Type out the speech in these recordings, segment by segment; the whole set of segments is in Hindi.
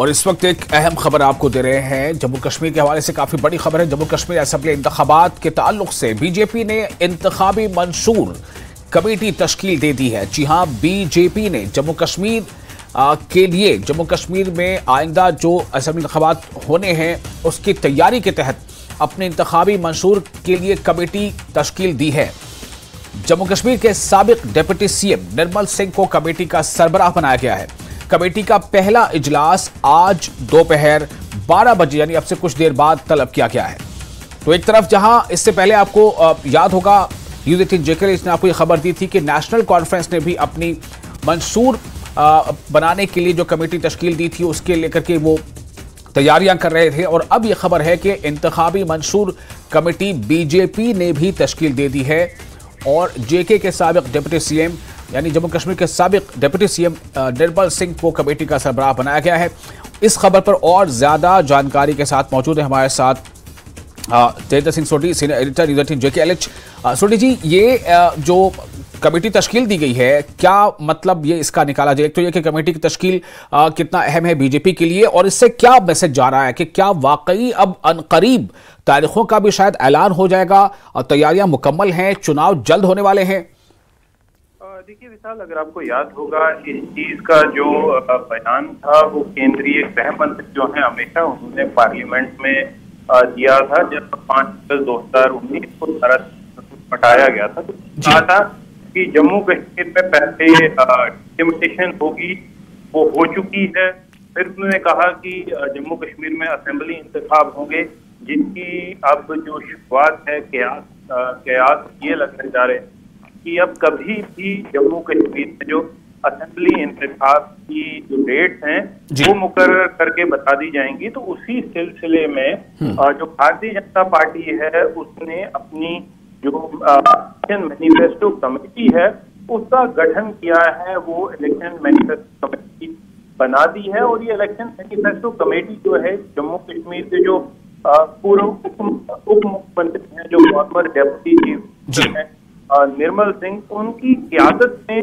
और इस वक्त एक अहम खबर आपको दे रहे हैं। जम्मू कश्मीर के हवाले से काफी बड़ी खबर है। जम्मू कश्मीर असेंबली इंतखाबात के ताल्लुक से बीजेपी ने इंतखाबी मंसूर कमेटी तश्कील दे दी है। जी हां, बीजेपी ने जम्मू कश्मीर के लिए, जम्मू कश्मीर में आइंदा जो असेंबली इंतखाबात होने हैं उसकी तैयारी के तहत अपने इंतखाबी मंसूर के लिए कमेटी तश्कील दी है। जम्मू कश्मीर के साबिक डिप्टी सीएम निर्मल सिंह को कमेटी का सरबराह बनाया गया है। कमेटी का पहला इजलास आज दोपहर 12 बजे यानी अब से कुछ देर बाद तलब किया गया है। तो एक तरफ जहां इससे पहले आपको याद होगा न्यूज़18 जेकर इसने आपको ये खबर दी थी कि नेशनल कॉन्फ्रेंस ने भी अपनी मंसूर बनाने के लिए जो कमेटी तश्कील दी थी उसके लेकर के वो तैयारियां कर रहे थे, और अब ये खबर है कि इंतखाबी मंसूर कमेटी बीजेपी ने भी तश्कील दे दी है। और जेके के साबिक डिप्टी सीएम यानी जम्मू कश्मीर के साबिक डिप्टी सीएम निर्मल सिंह को कमेटी का सरबराह बनाया गया है। इस खबर पर और ज़्यादा जानकारी के साथ मौजूद है हमारे साथ तेजस सिंह सोडी, senior editor News18 JKLH. Sodhi ji, ये जो कमेटी तश्कील दी गई है, क्या मतलब ये इसका निकाला जाए? तो ये कि कमेटी की तश्कील कितना अहम है बीजेपी के लिए, और इससे क्या मैसेज जा रहा है कि क्या वाकई अब अनकरीब तारीखों का भी शायद ऐलान हो जाएगा और तैयारियां मुकम्मल हैं, चुनाव जल्द होने वाले हैं? देखिए विशाल, अगर आपको याद होगा इस चीज का जो बयान था वो केंद्रीय गृह मंत्री जो है अमित शाह, उन्होंने पार्लियामेंट में दिया था जब 5 अगस्त 2019 को भारत हटाया गया था। कहा था कि जम्मू कश्मीर में पहले डिलिमिटेशन होगी, वो हो चुकी है। फिर उन्होंने कहा कि जम्मू कश्मीर में असेंबली इंतखाब होंगे, जिनकी अब जो शुरुआत है कयास ये लगने जा रहे हैं कि अब कभी भी जम्मू कश्मीर में जो असेंबली इंतखाब की जो डेट्स हैं वो मुकर्रर करके बता दी जाएंगी। तो उसी सिलसिले में जो भारतीय जनता पार्टी है उसने अपनी जो इलेक्शन मैनिफेस्टो कमेटी है उसका गठन किया है, वो इलेक्शन मैनिफेस्टो कमेटी बना दी है। और ये इलेक्शन मैनिफेस्टो कमेटी जो है जम्मू कश्मीर के जो पूर्व उप मुख्यमंत्री हैं, जो फॉर्मर डेप्टी चीफ हैं निर्मल सिंह, उनकी क्यादत में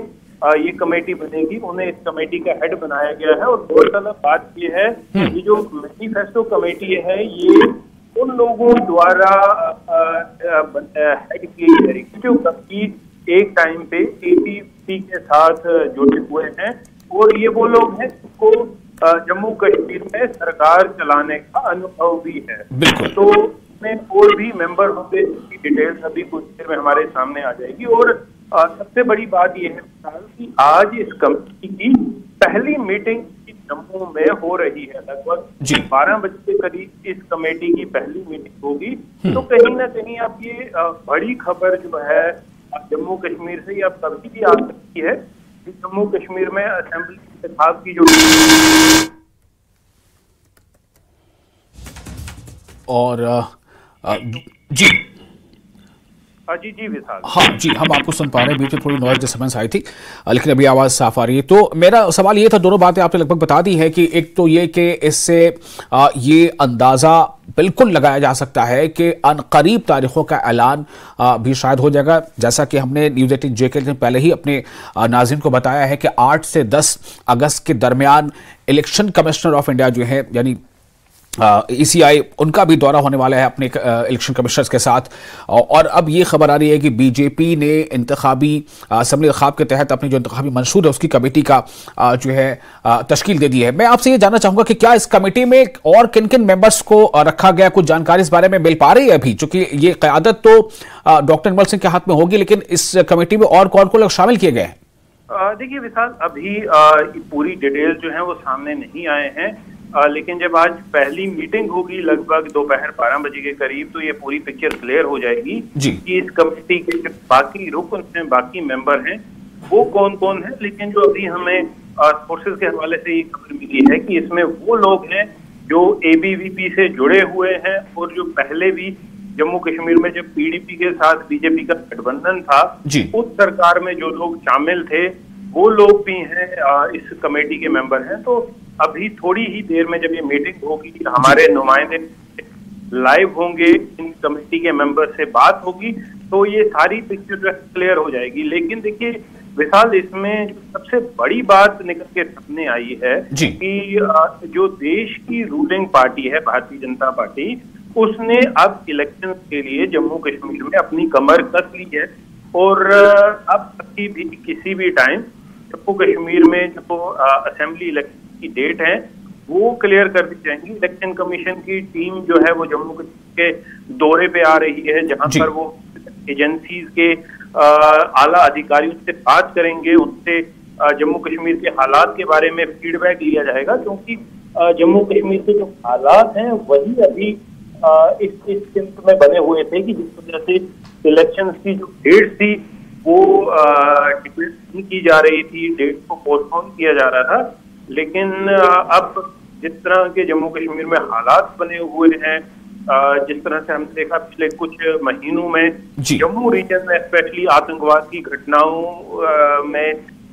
ये कमेटी बनेगी। उन्हें इस कमेटी का हेड बनाया गया है। और गौरतलब बात ये है कि जो मैनिफेस्टो कमेटी है ये उन लोगों द्वारा हेड की गई जो कभी एक टाइम पे एपीपी के साथ जुड़े हुए हैं, और ये वो लोग हैं जिनको जम्मू कश्मीर में सरकार चलाने का अनुभव भी है। तो में और भी मेंबर होंगे जिसकी डिटेल्स अभी कुछ देर में हमारे सामने आ जाएगी। और सबसे बड़ी बात यह है कि आज इस कमेटी की पहली मीटिंग जम्मू में हो रही है। लगभग 12 बजे के करीब इस कमेटी की पहली मीटिंग होगी। तो कहीं ना कहीं अब ये बड़ी खबर जो है जम्मू कश्मीर से अब कभी भी आ सकती है कि जम्मू कश्मीर में असेंबली इंतखाब की जो और जी विशाल, हाँ जी, हम आपको सुन पा रहे हैं। बीच में थोड़ी नॉइज डिस्टर्बेंस आई थी लेकिन अभी आवाज़ साफ आ रही है। तो मेरा सवाल ये था, दोनों बातें आपने लगभग बता दी है कि एक तो ये कि इससे ये अंदाज़ा बिल्कुल लगाया जा सकता है कि अनकरीब तारीखों का ऐलान भी शायद हो जाएगा। जैसा कि हमने न्यूज़18 जेके ने पहले ही अपने नाज़रीन को बताया है कि 8 से 10 अगस्त के दरमियान इलेक्शन कमिश्नर ऑफ इंडिया जो है यानी ECI, उनका भी दौरा होने वाला है अपने इलेक्शन कमिश्नर्स के साथ। और अब ये खबर आ रही है कि बीजेपी ने असेंबली इंतखाब के तहत अपनी जो इंतखाबी मंसूर है उसकी कमेटी का जो है तश्कील दे दी है। मैं आपसे ये जानना चाहूँगा कि क्या इस कमेटी में और किन किन मेंबर्स को रखा गया, कुछ जानकारी इस बारे में मिल पा रही है अभी? चूँकि ये क़यादत तो डॉक्टर निर्मल सिंह के हाथ में होगी, लेकिन इस कमेटी में और कौन कौन लोग शामिल किए गए हैं? देखिए विशाल, अभी पूरी डिटेल जो है वो सामने नहीं आए हैं, लेकिन जब आज पहली मीटिंग होगी लगभग दोपहर 12 बजे के करीब तो ये पूरी पिक्चर क्लियर हो जाएगी कि इस कमेटी के जो बाकी रुकन हैं, बाकी मेंबर हैं वो कौन कौन है। लेकिन जो अभी हमें सोर्सेज के हवाले से ये खबर मिली है कि इसमें वो लोग हैं जो एबीवीपी से जुड़े हुए हैं और जो पहले भी जम्मू कश्मीर में जब पीडीपी के साथ बीजेपी का गठबंधन था उस सरकार में जो लोग शामिल थे वो लोग भी हैं, इस कमेटी के मेंबर हैं। तो अभी थोड़ी ही देर में जब ये मीटिंग होगी हमारे नुमाइंदे लाइव होंगे, इन कमेटी के मेंबर से बात होगी, तो ये सारी पिक्चर क्लियर हो जाएगी। लेकिन देखिए विशाल, इसमें सबसे बड़ी बात निकल के सामने आई है कि जो देश की रूलिंग पार्टी है भारतीय जनता पार्टी, उसने अब इलेक्शन के लिए जम्मू कश्मीर में अपनी कमर कस ली है और अब किसी भी टाइम जम्मू कश्मीर में जो असेंबली इलेक्शन की डेट है वो क्लियर कर दी जाएंगी। इलेक्शन कमीशन की टीम जो है वो जम्मू कश्मीर के दौरे पे आ रही है, जहां पर वो एजेंसीज के आला अधिकारियों से बात करेंगे, उनसे जम्मू कश्मीर के हालात के बारे में फीडबैक लिया जाएगा, क्योंकि जम्मू कश्मीर के जो हालात हैं वही अभी इस चिंता में बने हुए थे कि जिस वजह से इलेक्शन की जो डेट थी वो डिक्लेयर नहीं की जा रही थी, डेट को पोस्टपोन किया जा रहा था। लेकिन अब जिस तरह के जम्मू कश्मीर में हालात बने हुए हैं, जिस तरह से हमने देखा पिछले कुछ महीनों में जम्मू रीजन में स्पेशली आतंकवाद की घटनाओं में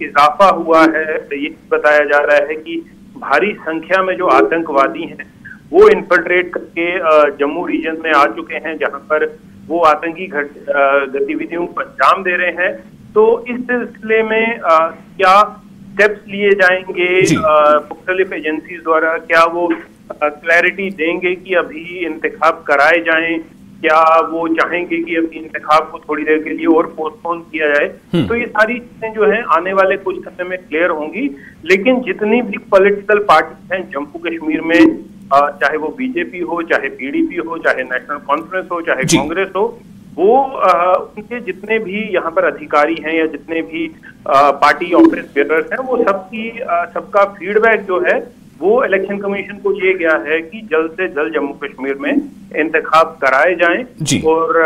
इजाफा हुआ है, ये बताया जा रहा है कि भारी संख्या में जो आतंकवादी हैं वो इन्फिल्ट्रेट करके जम्मू रीजन में आ चुके हैं, जहां पर वो आतंकी गतिविधियों को अंजाम दे रहे हैं। तो इस सिलसिले में क्या स्टेप्स लिए जाएंगे मुख्तलिफ एजेंसीज द्वारा, क्या वो क्लैरिटी देंगे कि अभी इंतखाब कराए जाएं, क्या वो चाहेंगे कि अभी इंतखाब को थोड़ी देर के लिए और पोस्टपोन किया जाए? तो ये सारी चीजें जो है आने वाले कुछ समय में क्लियर होंगी। लेकिन जितनी भी पॉलिटिकल पार्टी हैं जम्मू कश्मीर में, चाहे वो बीजेपी हो, चाहे पीडीपी हो, चाहे नेशनल कॉन्फ्रेंस हो, चाहे कांग्रेस हो, वो उनके जितने भी यहाँ पर अधिकारी हैं या जितने भी पार्टी ऑफिस बेयरर्स हैं, वो सबका फीडबैक जो है वो इलेक्शन कमीशन को ये गया है कि जल्द से जल्द जम्मू कश्मीर में इंतखाब कराए जाएं। और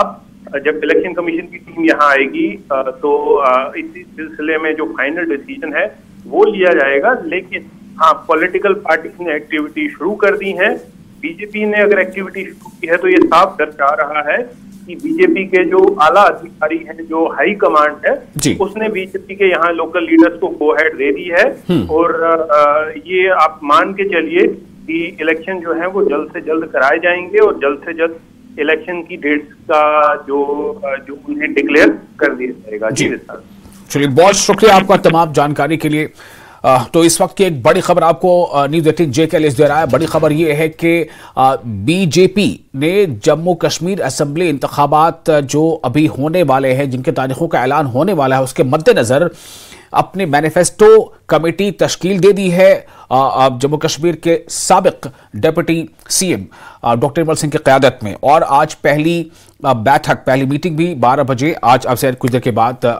अब जब इलेक्शन कमीशन की टीम यहाँ आएगी तो इसी सिलसिले में जो फाइनल डिसीजन है वो लिया जाएगा। लेकिन हाँ, पॉलिटिकल पार्टी ने एक्टिविटी शुरू कर दी है। बीजेपी ने अगर एक्टिविटी शुरू की है तो ये साफ दर्शा रहा है कि बीजेपी के जो आला अधिकारी है, जो हाई कमांड है, उसने बीजेपी के यहाँ लोकल लीडर्स को गो-हेड दे दी है। और ये आप मान के चलिए कि इलेक्शन जो है वो जल्द से जल्द कराए जाएंगे और जल्द से जल्द इलेक्शन की डेट्स का जो उन्हें डिक्लेयर कर दिया जाएगा। जी चलिए, बहुत शुक्रिया आपका तमाम जानकारी के लिए। तो इस वक्त की एक बड़ी खबर आपको न्यूज़18 JKLS दे रहा है। बड़ी खबर यह है कि बीजेपी ने जम्मू कश्मीर असेंबली इंतखाबात जो अभी होने वाले हैं, जिनके तारीखों का ऐलान होने वाला है, उसके मद्देनजर अपने मैनिफेस्टो कमेटी तश्कील दे दी है। जम्मू कश्मीर के साबिक deputy CM doctor Nirmal Singh की क़यादत में, और आज पहली मीटिंग भी 12 बजे आज अब से कुछ देर के बाद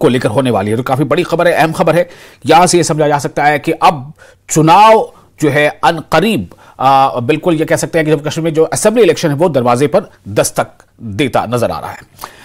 को लेकर होने वाली है। तो काफी बड़ी खबर है, अहम खबर है। यहां से यह समझा जा सकता है कि अब चुनाव जो है अनकरीब, बिल्कुल यह कह सकते हैं कि जम्मू कश्मीर में जो असेंबली इलेक्शन है वो दरवाजे पर दस्तक देता नजर आ रहा है।